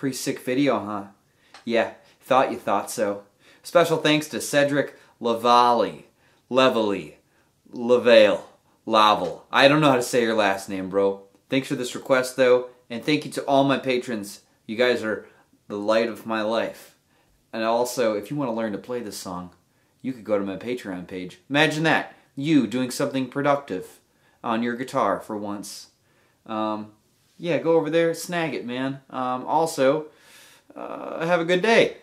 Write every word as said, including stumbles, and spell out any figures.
Pretty sick video, huh? Yeah, thought you thought so. Special thanks to Cedric Lavalli. Lavalli. Lavale. Laval. I don't know how to say your last name, bro. Thanks for this request, though. And thank you to all my patrons. You guys are the light of my life. And also, if you want to learn to play this song, you could go to my Patreon page. Imagine that. You doing something productive on your guitar for once. Um, yeah, go over there. Snag it, man. Um, also, uh, have a good day.